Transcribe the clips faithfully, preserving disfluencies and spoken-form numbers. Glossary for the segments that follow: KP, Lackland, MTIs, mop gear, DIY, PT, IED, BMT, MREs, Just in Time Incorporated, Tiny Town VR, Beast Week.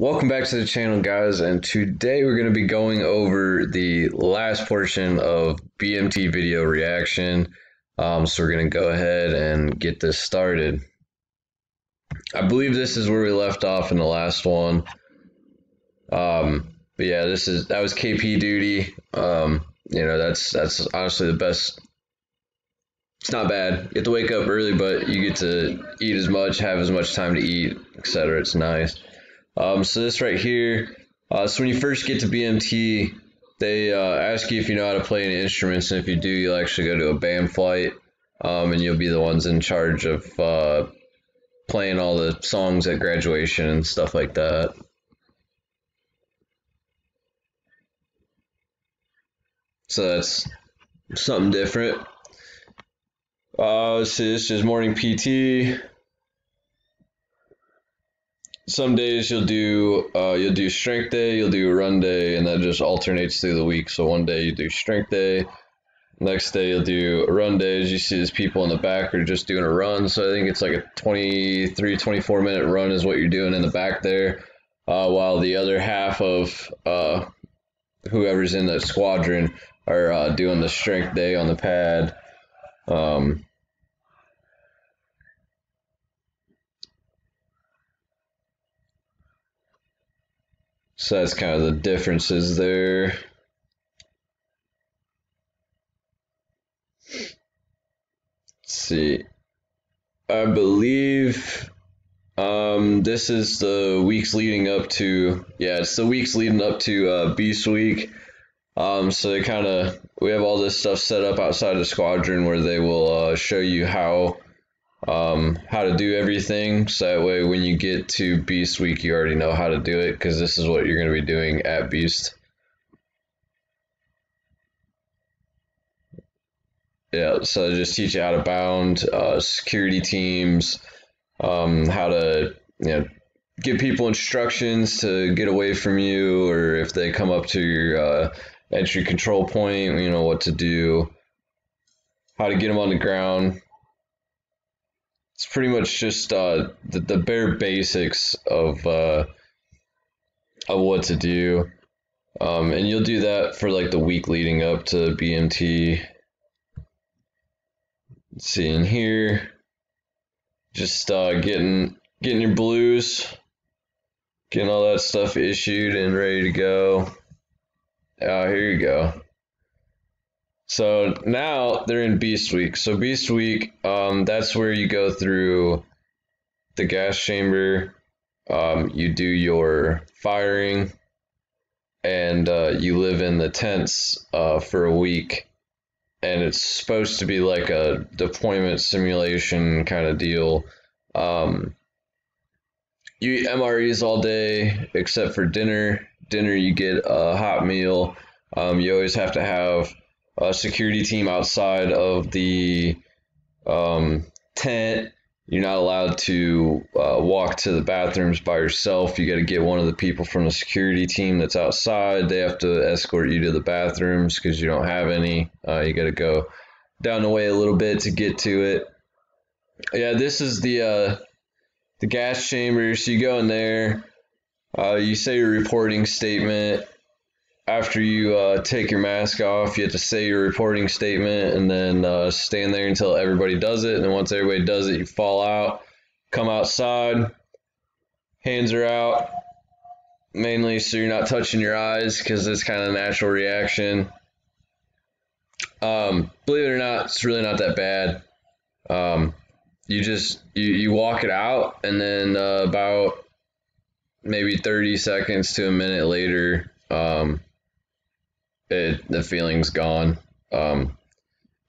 Welcome back to the channel, guys, and today we're going to be going over the last portion of B M T video reaction. Um, so we're going to go ahead and get this started. I believe this is where we left off in the last one. Um, but yeah, this is that was K P duty. Um, you know, that's that's honestly the best. It's not bad. You have to wake up early, but you get to eat as much, have as much time to eat, et cetera. It's nice. Um, so this right here, uh, so when you first get to B M T, they uh, ask you if you know how to play any instruments, and if you do, you'll actually go to a band flight, um, and you'll be the ones in charge of uh, playing all the songs at graduation and stuff like that. So that's something different. Uh, let's see, this is morning P T. Some days you'll do uh, you'll do strength day, you'll do run day, and that just alternates through the week. So one day you do strength day, next day you'll do a run day. As you see, these people in the back are just doing a run. So I think it's like a twenty-three, twenty-four minute run is what you're doing in the back there, uh, while the other half of uh, whoever's in the squadron are uh, doing the strength day on the pad. Um, So that's kind of the differences there. Let's see. I believe um, this is the weeks leading up to, yeah, it's the weeks leading up to uh, Beast Week. Um, so they kind of, we have all this stuff set up outside the squadron where they will uh, show you how um how to do everything, so that way when you get to Beast Week you already know how to do it, because this is what you're going to be doing at Beast. Yeah, so just teach you how to bound, uh security teams, um how to, you know, give people instructions to get away from you, or if they come up to your uh entry control point, you know what to do, how to get them on the ground. It's pretty much just uh, the, the bare basics of uh, of what to do, um, and you'll do that for like the week leading up to B M T. Let's see, in here, just uh, getting getting your blues, getting all that stuff issued and ready to go. Ah, uh, here you go. So now they're in Beast Week. So Beast Week, um, that's where you go through the gas chamber, um, you do your firing, and uh, you live in the tents uh, for a week. And it's supposed to be like a deployment simulation kind of deal. Um, you eat M R Es all day except for dinner. Dinner, you get a hot meal. Um, you always have to have a security team outside of the um, tent. You're not allowed to uh, walk to the bathrooms by yourself. You got to get one of the people from the security team that's outside. They have to escort you to the bathrooms because you don't have any. Uh, you got to go down the way a little bit to get to it. Yeah, this is the uh, the gas chamber. So you go in there. Uh, you say your reporting statement. After you uh, take your mask off, you have to say your reporting statement, and then uh, stand there until everybody does it. And then once everybody does it, you fall out, come outside, hands are out, mainly so you're not touching your eyes, because it's kind of a natural reaction. Um, believe it or not, it's really not that bad. Um, you just you, you walk it out, and then uh, about maybe thirty seconds to a minute later, um, It, the feeling's gone. Um,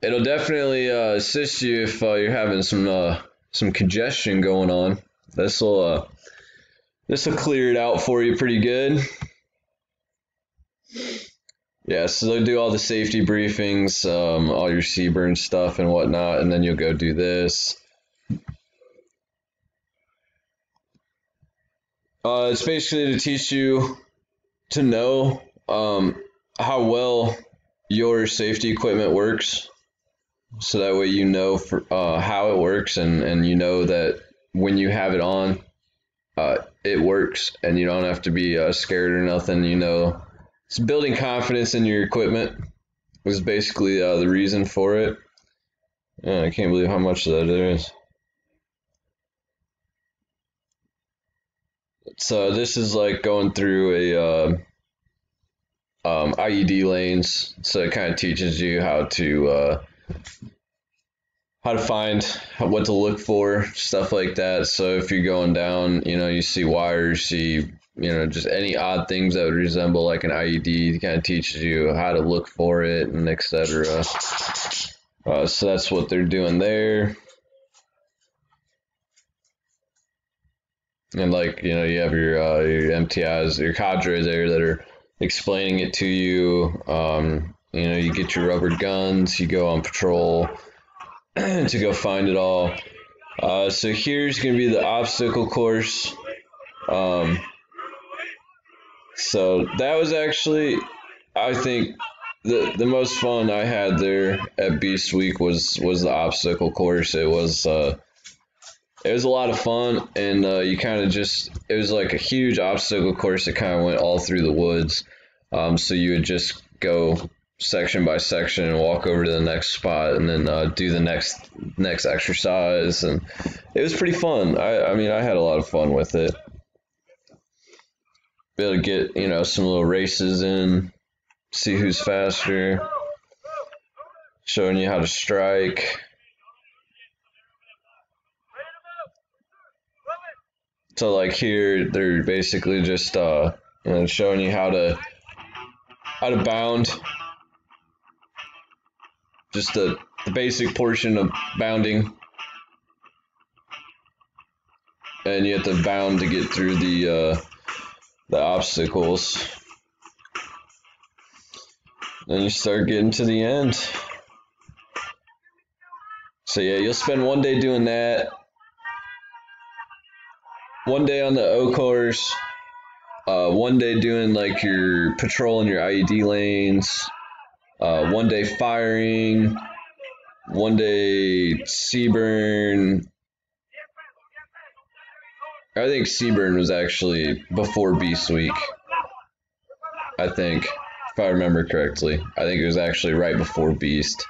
it'll definitely uh, assist you if uh, you're having some uh, some congestion going on. This will uh, this will clear it out for you pretty good. Yeah, so they'll do all the safety briefings, um, all your Seaburn stuff and whatnot, and then you'll go do this. Uh, it's basically to teach you to know Um, how well your safety equipment works, so that way you know for, uh, how it works, and, and you know that when you have it on, uh, it it works, and you don't have to be uh, scared or nothing, you know. It's building confidence in your equipment was basically uh, the reason for it. Yeah, I can't believe how much of that there is. So this is like going through a uh, um, I E D lanes, so it kind of teaches you how to uh, how to find what to look for, stuff like that. So if you're going down, you know, you see wires, see, you know, just any odd things that would resemble like an I E D. It kind of teaches you how to look for it and et cetera. Uh, so that's what they're doing there. And like, you know, you have your uh, your M T Is, your cadre there that are explaining it to you. Um, you know, you get your rubber guns, you go on patrol to go find it all. Uh, so here's going to be the obstacle course. Um, so that was actually, I think, the the most fun I had there at Beast Week was was the obstacle course. It was. Uh, It was a lot of fun, and uh, you kind of just, it was like a huge obstacle course that kind of went all through the woods. Um, so you would just go section by section and walk over to the next spot, and then uh, do the next next exercise, and it was pretty fun. I, I mean, I had a lot of fun with it. Be able to get, you know, some little races in, see who's faster, showing you how to strike. So like here, they're basically just uh, you know, showing you how to how to bound, just the the basic portion of bounding, and you have to bound to get through the uh, the obstacles. Then you start getting to the end. So yeah, you'll spend one day doing that. One day on the O course, uh, one day doing like your patrol in your I E D lanes, uh, one day firing, one day Seaburn. I think Seaburn was actually before Beast Week, I think, if I remember correctly. I think it was actually right before Beast.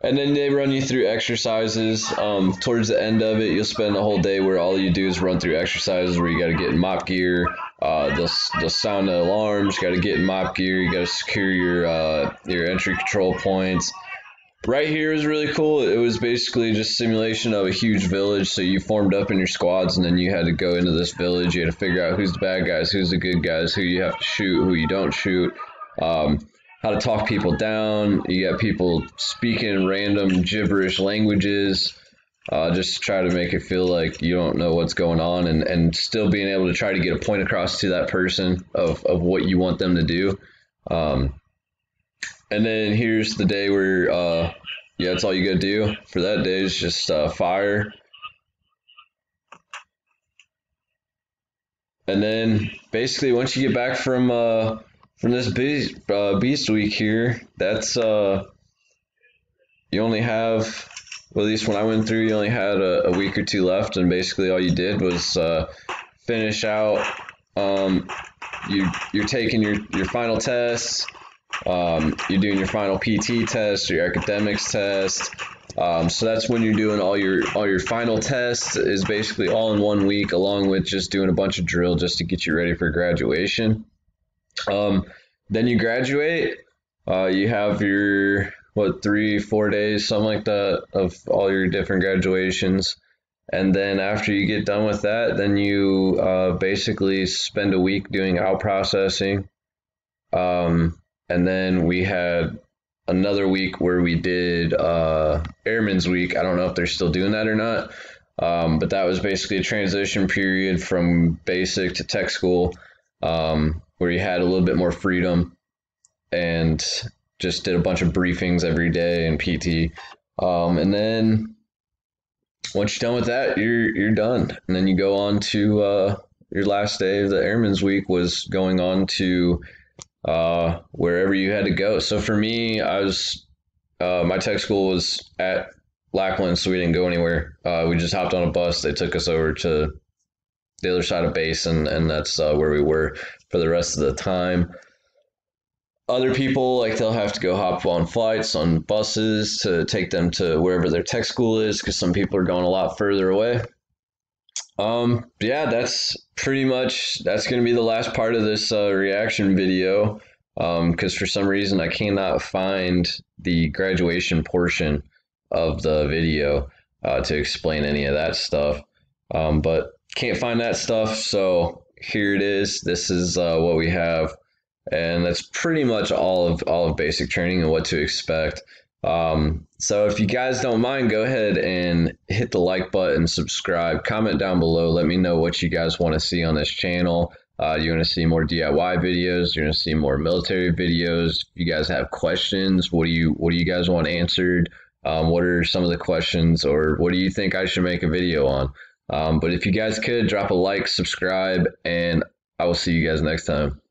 And then they run you through exercises. Um, towards the end of it, you'll spend a whole day where all you do is run through exercises where you got to get in mop gear. Uh, they'll, they'll sound the alarms. You got to get in mop gear. You got to secure your uh, your entry control points. Right here is really cool. It was basically just simulation of a huge village. So you formed up in your squads, and then you had to go into this village. You had to figure out who's the bad guys, who's the good guys, who you have to shoot, who you don't shoot. Um, How to talk people down. You got people speaking random gibberish languages, uh, just to try to make it feel like you don't know what's going on, and, and still being able to try to get a point across to that person of, of what you want them to do. Um, and then here's the day where, uh, yeah, that's all you gotta do for that day is just uh, fire. And then basically once you get back from... Uh, From this beast, uh, beast week here, that's, uh, you only have, well, at least when I went through, you only had a, a week or two left, and basically all you did was uh, finish out, um, you, you're taking your, your final tests, um, you're doing your final P T test, your academics test, um, so that's when you're doing all your, all your final tests is basically all in one week, along with just doing a bunch of drill just to get you ready for graduation. Um, then you graduate, uh, you have your, what, three, four days, something like that, of all your different graduations. And then after you get done with that, then you, uh, basically spend a week doing out processing. Um, and then we had another week where we did, uh, Airman's Week. I don't know if they're still doing that or not. Um, but that was basically a transition period from basic to tech school. Um, where you had a little bit more freedom and just did a bunch of briefings every day and P T. Um, and then once you're done with that, you're, you're done. And then you go on to, uh, your last day of the Airman's Week was going on to, uh, wherever you had to go. So for me, I was, uh, my tech school was at Lackland, so we didn't go anywhere. Uh, we just hopped on a bus. They took us over to the other side of base, and, and that's uh, where we were for the rest of the time. Other people, like, they'll have to go hop on flights, on buses to take them to wherever their tech school is, because some people are going a lot further away. Um, yeah, that's pretty much, that's going to be the last part of this uh, reaction video, um, because for some reason I cannot find the graduation portion of the video uh, to explain any of that stuff, um, but can't find that stuff, so here it is. This is uh, what we have. And that's pretty much all of all of basic training and what to expect. Um, so if you guys don't mind, go ahead and hit the like button, subscribe, comment down below. Let me know what you guys want to see on this channel. Uh, you want to see more D I Y videos? You want to see more military videos? If you guys have questions, what do you what do you guys want answered? Um, what are some of the questions, or what do you think I should make a video on? Um, but if you guys could drop a like, subscribe, and I will see you guys next time.